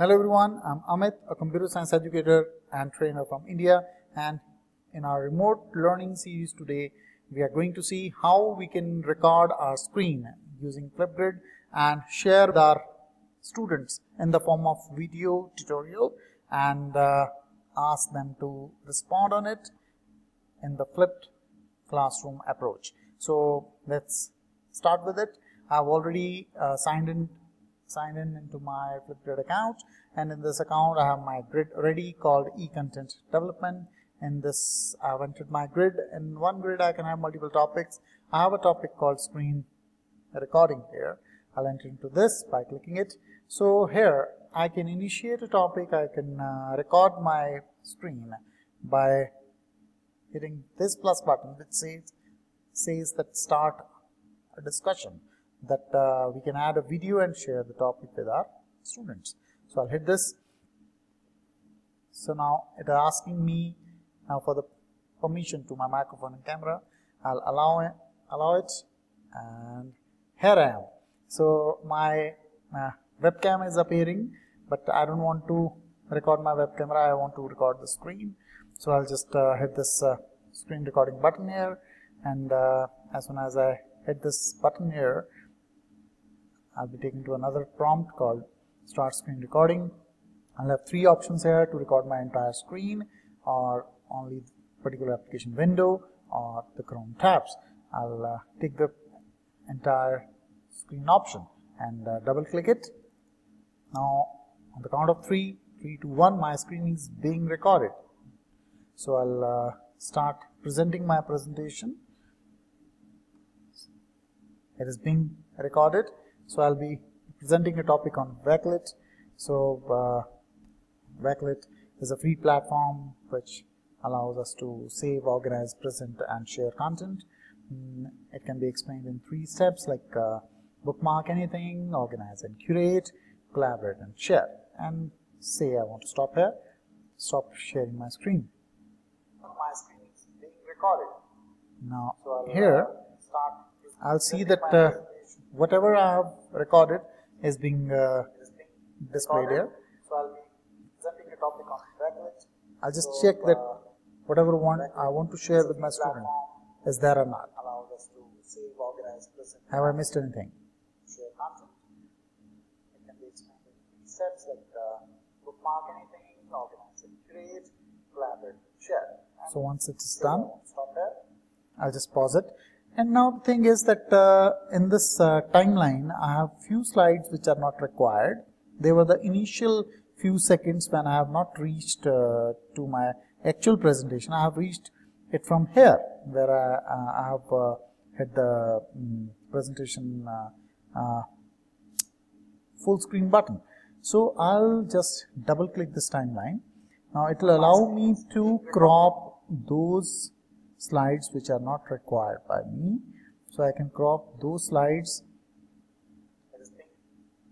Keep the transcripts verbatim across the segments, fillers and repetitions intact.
Hello everyone, I'm Amit, a computer science educator and trainer from India, and in our remote learning series today we are going to see how we can record our screen using Flipgrid and share with our students in the form of video tutorial and uh, ask them to respond on it in the flipped classroom approach. So let's start with it. I've already uh, signed in Sign in into my Flipgrid account, and in this account I have my grid ready called e-content development. In this I have entered my grid. In one grid I can have multiple topics. I have a topic called screen recording here. I'll enter into this by clicking it. So here I can initiate a topic. I can uh, record my screen by hitting this plus button, which says says that start a discussion, that uh, we can add a video and share the topic with our students. So I'll hit this. So now it is asking me now for the permission to my microphone and camera. I'll allow it, allow it and here I am. So my uh, webcam is appearing, but I don't want to record my webcam. I want to record the screen. So I'll just uh, hit this uh, screen recording button here, and uh, as soon as I hit this button here, I'll be taken to another prompt called start screen recording. I'll have three options here: to record my entire screen, or only particular application window, or the Chrome tabs. I'll uh, take the entire screen option and uh, double click it. Now on the count of three, three, two, one, my screen is being recorded. So I'll uh, start presenting my presentation. It is being recorded. So I'll be presenting a topic on Backlit. So uh, Backlit is a free platform which allows us to save, organize, present and share content. Mm, it can be explained in three steps, like uh, bookmark anything, organize and curate, collaborate and share. And say I want to stop here, stop sharing my screen. My screen is being recorded. Now so I'll here start I'll see that uh, whatever I have recorded is being uh, displayed here. So I'll be presenting a topic on Backlit. I'll just so check that whatever one I want to share with my student is there or not. Us to save, organize, present, have I missed anything? Share content. It can be expanded in steps like uh, bookmark anything, organize and create, collaborate, share. And so once it's done, I'll just pause it. And now the thing is that uh, in this uh, timeline, I have few slides which are not required. They were the initial few seconds when I have not reached uh, to my actual presentation. I have reached it from here, where I, uh, I have uh, had the um, presentation uh, uh, full screen button. So I'll just double click this timeline. Now it will allow me to crop those slides which are not required by me. So I can crop those slides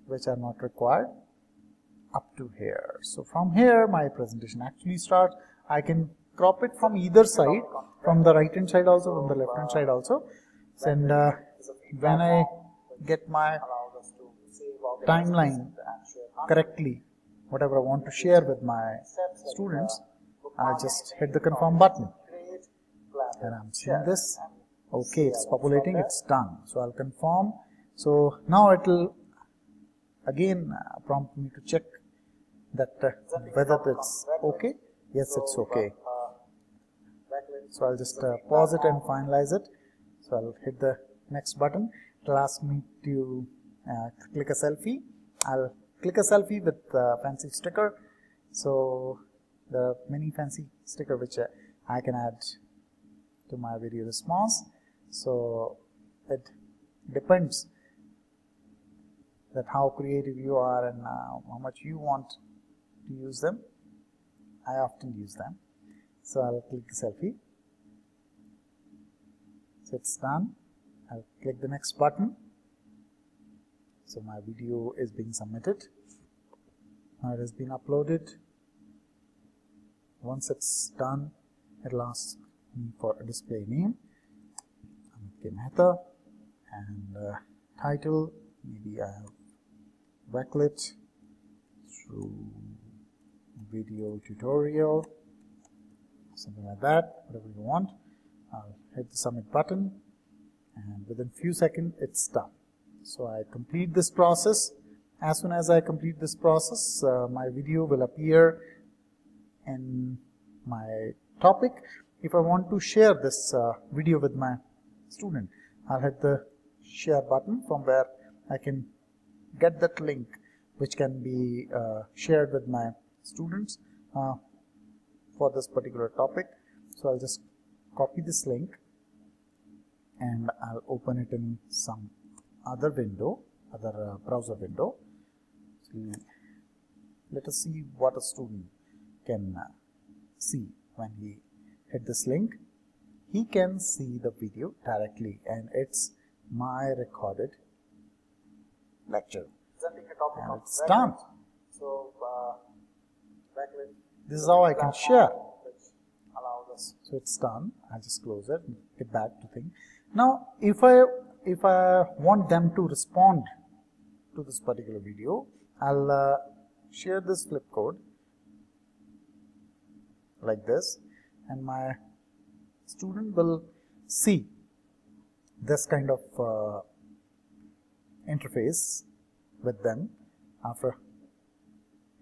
which are not required up to here. So from here my presentation actually starts. I can crop it from either side, from the right hand side also, from the left hand side also. And uh, when I get my timeline correctly, whatever I want to share with my students, I'll just hit the confirm button. And I'm seeing this. Okay, it's populating, it's done. So I'll confirm. So now it will again prompt me to check that uh, whether it's okay. Yes, it's okay. So I'll just uh, pause it and finalize it. So I'll hit the next button. It'll ask me to uh, click a selfie. I'll click a selfie with a fancy sticker. So there are many fancy sticker which uh, I can add to my video response. So it depends that how creative you are and uh, how much you want to use them. I often use them. So I'll click selfie. So it's done. I'll click the next button. So my video is being submitted. Now it has been uploaded. Once it's done, it lasts for a display name, Mehta, and uh, title, maybe I have Backlit, classroom video tutorial, something like that, whatever you want. I'll hit the submit button, and within few seconds it's done. So I complete this process. As soon as I complete this process, uh, my video will appear in my topic. If I want to share this uh, video with my student, I'll hit the share button, from where I can get that link which can be uh, shared with my students uh, for this particular topic. So I'll just copy this link and I'll open it in some other window, other uh, browser window. So let us see what a student can uh, see when he hit this link. He can see the video directly, and it's my recorded lecture. And it's done. So, uh, Backlit, this is how I can share. So it's done. I'll just close it and get back to thing. Now, if I if I want them to respond to this particular video, I'll uh, share this flip code like this, and my student will see this kind of uh, interface with them after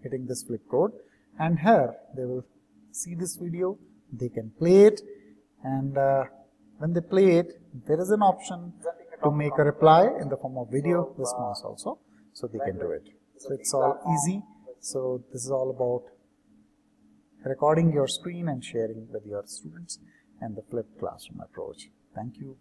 hitting this flip code, and here they will see this video. They can play it, and uh, when they play it, there is an option to make a reply in the form of video response also, so they can do it. So it's all easy. So this is all about recording your screen and sharing with your students and the flipped classroom approach. Thank you.